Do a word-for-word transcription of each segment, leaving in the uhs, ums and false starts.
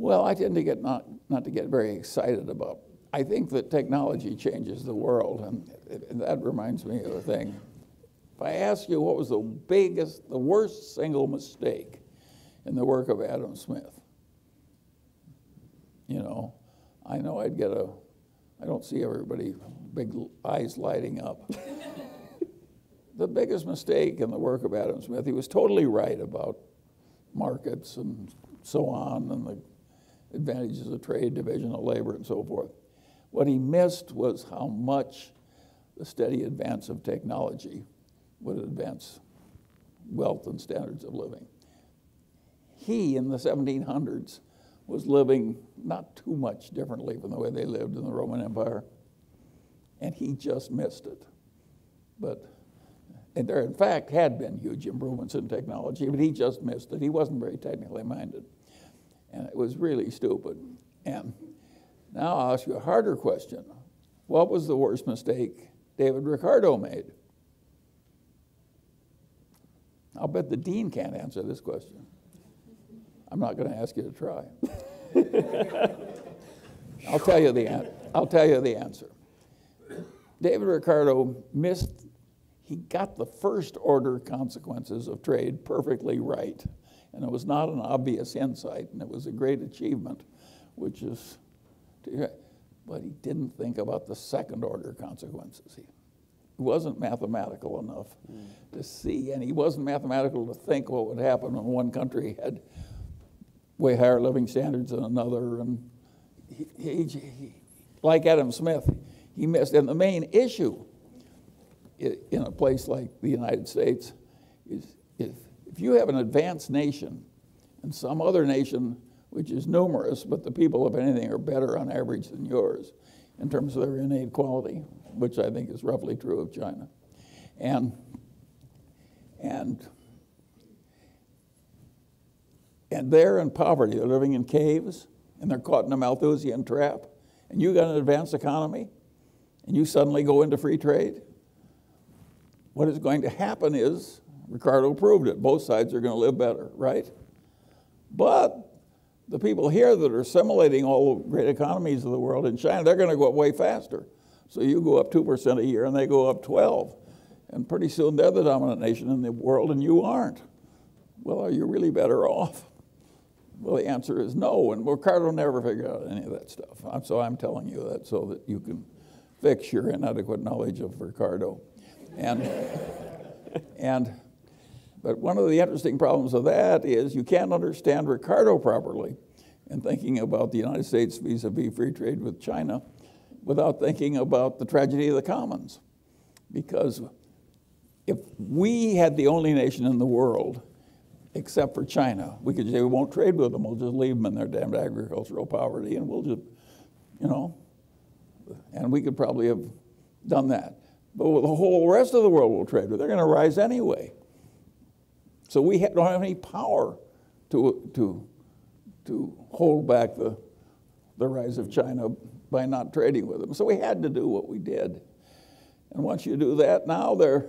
Well, I tend to get not, not to get very excited about. I think that technology changes the world, and, and that reminds me of a thing. If I ask you what was the biggest, the worst single mistake in the work of Adam Smith, you know, I know I'd get a, I don't see everybody, big eyes lighting up. The biggest mistake in the work of Adam Smith, he was totally right about markets and so on, and the advantages of trade, division of labor, and so forth. What he missed was how much the steady advance of technology would advance wealth and standards of living. He, in the seventeen hundreds, was living not too much differently from the way they lived in the Roman Empire, and he just missed it. But, and there, in fact, had been huge improvements in technology, but he just missed it. He wasn't very technically minded, and it was really stupid. And now I'll ask you a harder question. What was the worst mistake David Ricardo made? I'll bet the dean can't answer this question. I'm not going to ask you to try. I'll tell you the, I'll tell you the answer. David Ricardo missed, he got the first order consequences of trade perfectly right. And it was not an obvious insight, and it was a great achievement, which is, but he didn't think about the second order consequences. He wasn't mathematical enough mm. to see, and he wasn't mathematical to think what would happen when one country had way higher living standards than another. And he, he, he, like Adam Smith, he missed. And the main issue in a place like the United States is if If you have an advanced nation and some other nation which is numerous, but the people, if anything, are better on average than yours in terms of their innate quality, which I think is roughly true of China. And, and, and they're in poverty. They're living in caves, and they're caught in a Malthusian trap. And you got an advanced economy, and you suddenly go into free trade. What is going to happen is, Ricardo proved it, both sides are going to live better, right? But the people here that are assimilating all the great economies of the world in China, they're going to go up way faster. So you go up two percent a year and they go up twelve. And pretty soon they're the dominant nation in the world and you aren't. Well, are you really better off? Well, the answer is no, and Ricardo never figured out any of that stuff. I'm, so I'm telling you that so that you can fix your inadequate knowledge of Ricardo. And, and But one of the interesting problems of that is you can't understand Ricardo properly in thinking about the United States vis-a-vis free trade with China without thinking about the tragedy of the commons. Because if we had the only nation in the world, except for China, we could say we won't trade with them, we'll just leave them in their damned agricultural poverty and we'll just, you know, and we could probably have done that. But with the whole rest of the world we'll trade with, they're gonna rise anyway. So we don't have any power to, to, to hold back the, the rise of China by not trading with them. So we had to do what we did. And once you do that, now they're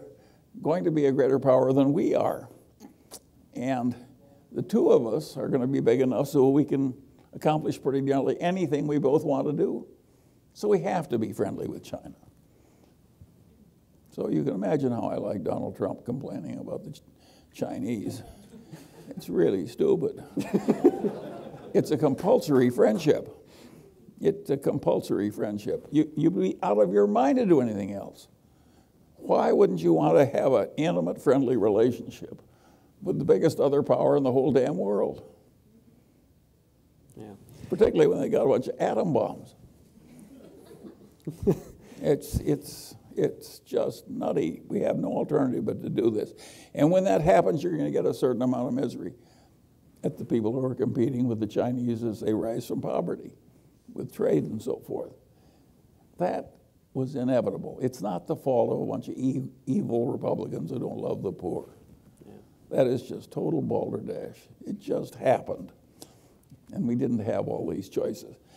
going to be a greater power than we are. And the two of us are going to be big enough so we can accomplish pretty nearly anything we both want to do. So we have to be friendly with China. So you can imagine how I like Donald Trump complaining about the Chinese. It's really stupid. It's a compulsory friendship. It's a compulsory friendship. You, you'd be out of your mind to do anything else. Why wouldn't you want to have an intimate, friendly relationship with the biggest other power in the whole damn world? Yeah. Particularly when they got a bunch of atom bombs. it's, it's, It's just nutty. We have no alternative but to do this. And when that happens, you're going to get a certain amount of misery at the people who are competing with the Chinese as they rise from poverty with trade and so forth. That was inevitable. It's not the fault of a bunch of e evil Republicans who don't love the poor. Yeah. That is just total balderdash. It just happened. And we didn't have all these choices.